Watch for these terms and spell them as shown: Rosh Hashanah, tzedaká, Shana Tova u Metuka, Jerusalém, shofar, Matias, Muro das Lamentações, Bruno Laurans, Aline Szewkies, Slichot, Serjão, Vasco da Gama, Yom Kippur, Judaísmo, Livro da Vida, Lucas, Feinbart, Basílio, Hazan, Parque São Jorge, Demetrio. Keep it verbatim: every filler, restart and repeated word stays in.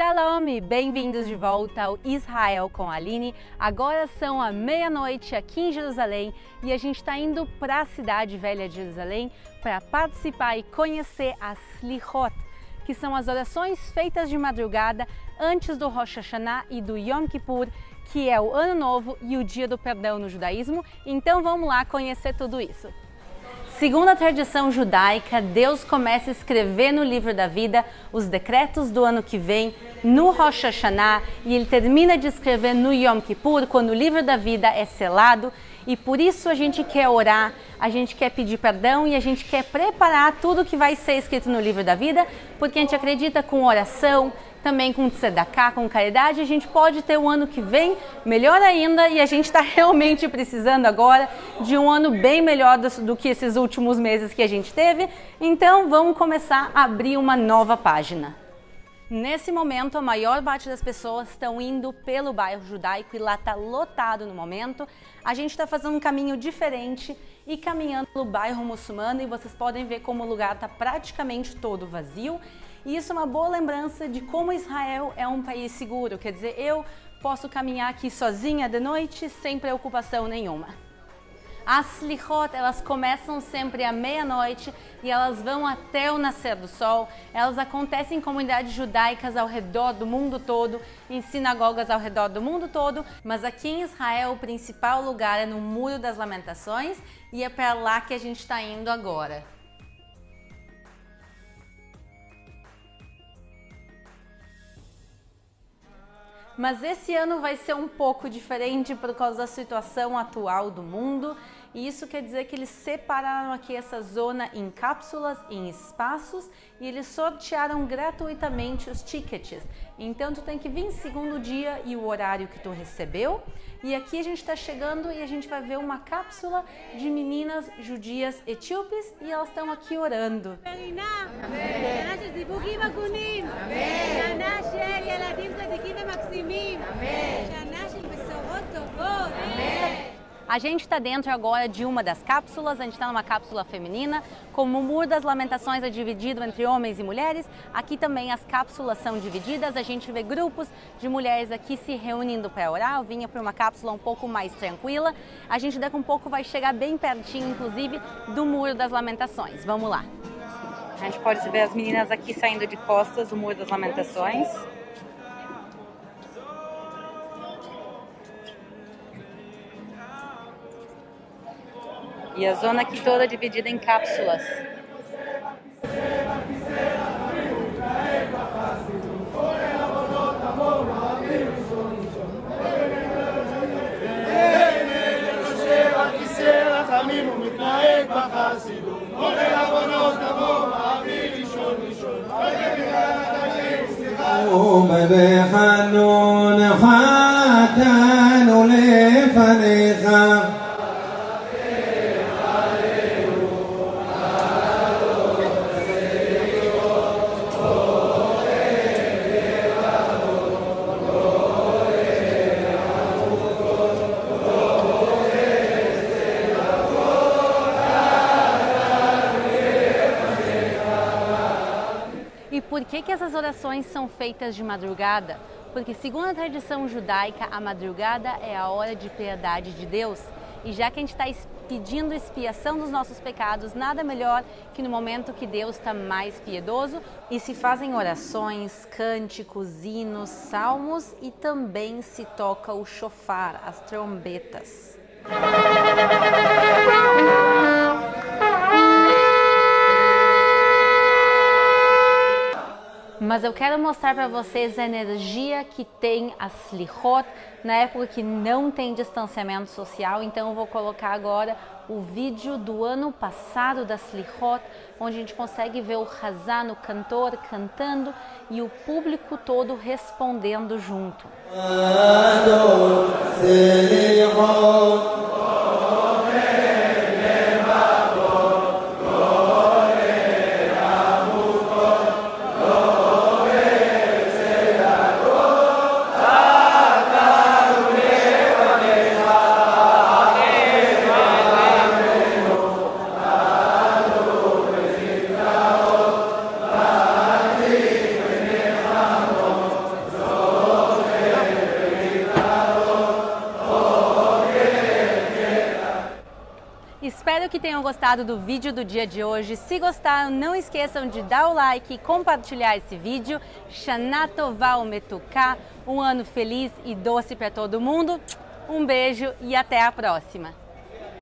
Shalom! Bem-vindos de volta ao Israel com a Aline. Agora são a meia-noite aqui em Jerusalém e a gente está indo para a cidade velha de Jerusalém para participar e conhecer as Slichot, que são as orações feitas de madrugada antes do Rosh Hashanah e do Yom Kippur, que é o Ano Novo e o Dia do Perdão no judaísmo. Então vamos lá conhecer tudo isso. Segundo a tradição judaica, Deus começa a escrever no Livro da Vida os decretos do ano que vem no Rosh Hashanah e ele termina de escrever no Yom Kippur, quando o Livro da Vida é selado. E por isso a gente quer orar, a gente quer pedir perdão e a gente quer preparar tudo que vai ser escrito no Livro da Vida, porque a gente acredita com oração, também com tzedaká, com caridade, a gente pode ter um ano que vem melhor ainda, e a gente está realmente precisando agora de um ano bem melhor do, do que esses últimos meses que a gente teve. Então vamos começar a abrir uma nova página. Nesse momento, a maior parte das pessoas estão indo pelo bairro judaico e lá está lotado no momento. A gente está fazendo um caminho diferente e caminhando pelo bairro muçulmano, e vocês podem ver como o lugar está praticamente todo vazio. E isso é uma boa lembrança de como Israel é um país seguro, quer dizer, eu posso caminhar aqui sozinha de noite sem preocupação nenhuma. As Slichot, elas começam sempre à meia-noite e elas vão até o nascer do sol. Elas acontecem em comunidades judaicas ao redor do mundo todo, em sinagogas ao redor do mundo todo, mas aqui em Israel o principal lugar é no Muro das Lamentações, e é para lá que a gente está indo agora. Mas esse ano vai ser um pouco diferente por causa da situação atual do mundo, e isso quer dizer que eles separaram aqui essa zona em cápsulas, em espaços, e eles sortearam gratuitamente os tickets. Então tu tem que vir segundo dia e o horário que tu recebeu. E aqui a gente está chegando e a gente vai ver uma cápsula de meninas judias etíopes, e elas estão aqui orando. Amém. A gente está dentro agora de uma das cápsulas, a gente está numa cápsula feminina. Como o Muro das Lamentações é dividido entre homens e mulheres, aqui também as cápsulas são divididas, a gente vê grupos de mulheres aqui se reunindo para orar. Eu vinha para uma cápsula um pouco mais tranquila, a gente daqui a um pouco vai chegar bem pertinho, inclusive, do Muro das Lamentações. Vamos lá! A gente pode ver as meninas aqui saindo de costas do Muro das Lamentações. E a zona aqui toda dividida em cápsulas. Por que que essas orações são feitas de madrugada? Porque, segundo a tradição judaica, a madrugada é a hora de piedade de Deus. E já que a gente está pedindo expiação dos nossos pecados, nada melhor que no momento que Deus está mais piedoso. E se fazem orações, cânticos, hinos, salmos, e também se toca o shofar, as trombetas. Mas eu quero mostrar para vocês a energia que tem a Slichot na época que não tem distanciamento social. Então eu vou colocar agora o vídeo do ano passado da Slichot, onde a gente consegue ver o Hazan, o cantor, cantando e o público todo respondendo junto. Espero que tenham gostado do vídeo do dia de hoje. Se gostaram, não esqueçam de dar o like e compartilhar esse vídeo. Shana Tova u Metuka, um ano feliz e doce para todo mundo. Um beijo e até a próxima!